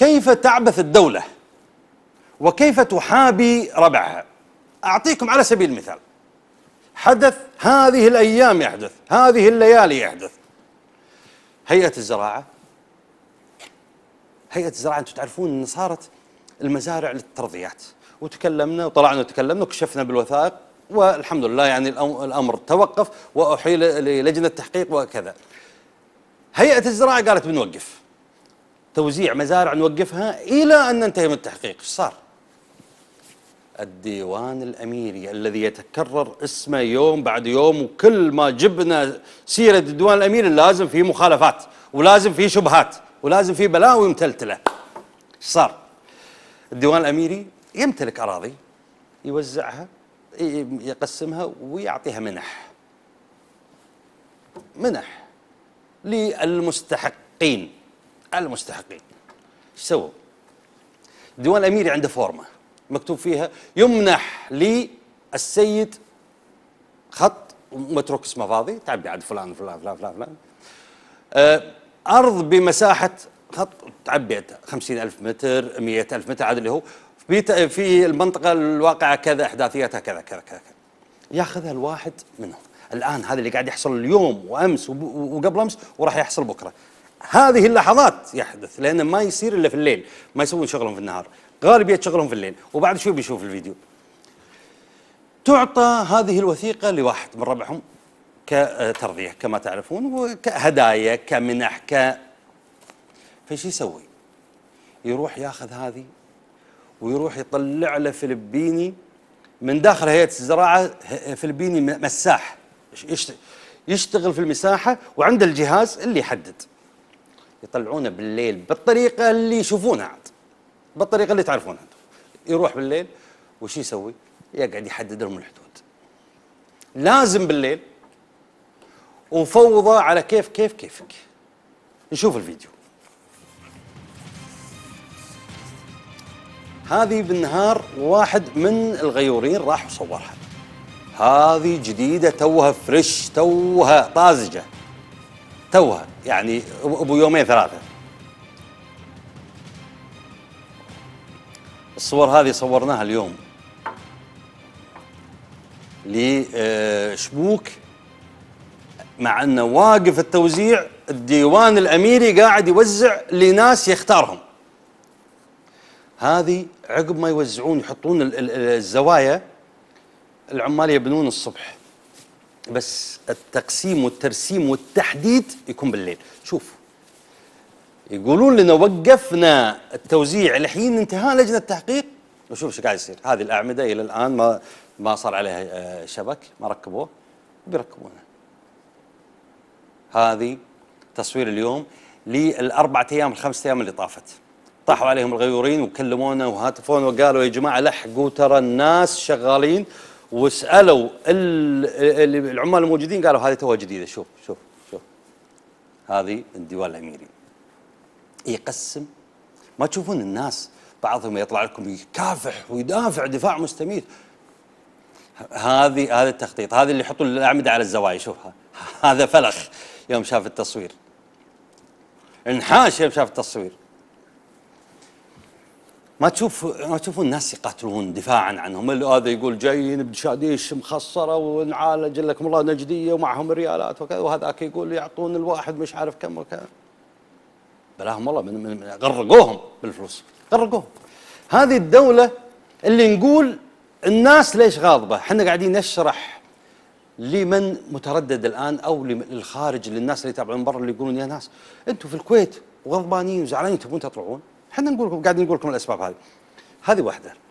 كيف تعبث الدولة وكيف تحابي ربعها. أعطيكم على سبيل المثال حدث هذه الأيام، يحدث هذه الليالي، يحدث هيئة الزراعة. هيئة الزراعة أنتم تعرفون أن صارت المزارع للترضيات، وتكلمنا وطلعنا وتكلمنا وكشفنا بالوثائق، والحمد لله يعني الأمر توقف وأحيل للجنة التحقيق وكذا. هيئة الزراعة قالت بنوقف توزيع مزارع، نوقفها إلى أن ننتهي من التحقيق. ايش صار؟ الديوان الأميري الذي يتكرر اسمه يوم بعد يوم، وكل ما جبنا سيرة الديوان الأميري لازم فيه مخالفات، ولازم فيه شبهات، ولازم فيه بلاوي متلتلة. ايش صار؟ الديوان الأميري يمتلك أراضي، يوزعها، يقسمها، ويعطيها منح للمستحقين. ايش سووا؟ الديوان الأميري عنده فورمة مكتوب فيها يمنح للسيد خط متروك اسمه فاضي، تعبي عاد فلان فلان فلان فلان فلان، أرض بمساحة خط تعبي 50,000 متر 100,000 متر، عاد اللي هو في المنطقة الواقعة كذا، أحداثياتها كذا كذا كذا. ياخذها الواحد منهم. الآن هذا اللي قاعد يحصل اليوم وأمس وقبل أمس وراح يحصل بكرة. هذه اللحظات يحدث، لأنه ما يصير إلا في الليل، ما يسوون شغلهم في النهار، غالبية شغلهم في الليل، وبعد شوي بيشوف الفيديو. تعطى هذه الوثيقة لواحد من ربعهم كترضية كما تعرفون، وكهدايا، كمنح، فايش يسوي؟ يروح ياخذ هذه ويروح يطلع له فلبيني من داخل هيئة الزراعة، فلبيني مساح يشتغل في المساحة وعنده الجهاز اللي يحدد. يطلعونه بالليل بالطريقة اللي يشوفونها عاد، بالطريقة اللي تعرفونها. يروح بالليل وش يسوي؟ يقعد يحدد لهم الحدود. لازم بالليل، وفوضى على كيفك. نشوف الفيديو. هذه بالنهار واحد من الغيورين راح وصورها. هذه جديدة توها فريش، توها طازجة، توها يعني ابو يومين ثلاثة. الصور هذه صورناها اليوم لشبوك، مع انه واقف التوزيع الديوان الاميري قاعد يوزع لناس يختارهم. هذه عقب ما يوزعون يحطون الزوايا، العمال يبنون الصبح، بس التقسيم والترسيم والتحديد يكون بالليل. شوف يقولون لنا وقفنا التوزيع لحين انتهاء لجنة التحقيق، وشوف شو قاعد يصير. هذه الأعمدة إلى الآن ما صار عليها شبك، ما ركبوه، بيركبونه. هذه تصوير اليوم للأربعة أيام الخمسة أيام اللي طافت، طاحوا عليهم الغيورين وكلمونا وهاتفونا وقالوا يا جماعة لحقوا ترى الناس شغالين، وسألوا العمال الموجودين قالوا هذه توها جديدة. شوف شوف شوف هذه الديوان الأميري يقسم. ما تشوفون الناس بعضهم يطلع لكم يكافح ويدافع دفاع مستميت؟ هذا التخطيط، هذا اللي يحطوا الأعمدة على الزوايا. شوفها، هذا فلخ يوم شاف التصوير، انحاش يوم شاف التصوير. ما تشوفون الناس يقاتلون دفاعا عنهم. اللي هذا يقول جايين بشاديش مخصره ونعالج لكم الله نجديه ومعهم ريالات وكذا، وهذاك يقول يعطون الواحد مش عارف كم وكذا. بلاهم والله، من غرقوهم بالفلوس، غرقوهم. هذه الدوله اللي نقول الناس ليش غاضبه، احنا قاعدين نشرح لمن متردد الان او للخارج، للناس اللي يتابعون برا اللي يقولون يا ناس انتم في الكويت وغضبانين وزعلانين تبون تطلعون، احنا نقول لكم، قاعدين نقول لكم الاسباب هذه. هذه واحده.